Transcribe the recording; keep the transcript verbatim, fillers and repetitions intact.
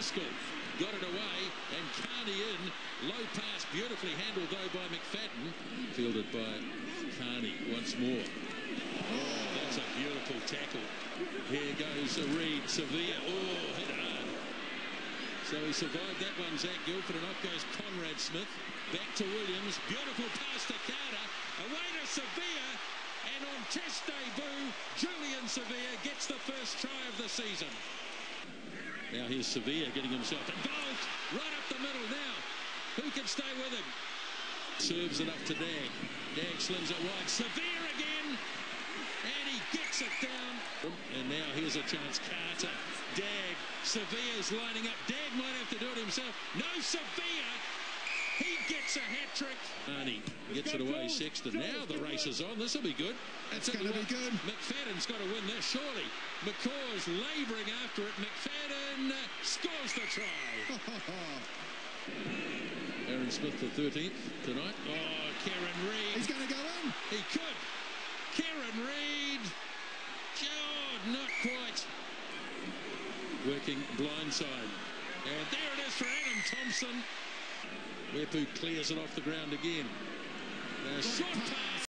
Driscoll got it away, and Carney in. Low pass, beautifully handled though by McFadden. Fielded by Carney once more. Oh, that's a beautiful tackle. Here goes Reed. Sevilla. Oh, hit hard. So he survived that one, Zac Guildford, and off goes Conrad Smith. Back to Williams. Beautiful pass to Carter. Away to Sevilla. And on test debut, Julian Sevilla gets the first try of the season. Now here's Sevilla getting himself involved. Right up the middle now. Who can stay with him? Serves it up to Dagg. Dagg slings it wide. Sevilla again. And he gets it down. And now here's a chance. Carter. Dagg. Sevilla's lining up. Dagg might have to do it himself. No, Sevilla. He gets a hat-trick. Arnie gets it away. Sexton. Now the race is on. This will be good. It's going to be good. McFadden's got to win this, surely. McCaw's labouring after it. McFadden scores the try. Aaron Smith, the thirteenth tonight. Oh, Kieran Reed. He's going to go in. He could. Kieran Reed. Oh, not quite. Working blindside. And there it is for Adam Thompson. Weepu clears it off the ground again. Now, short pass.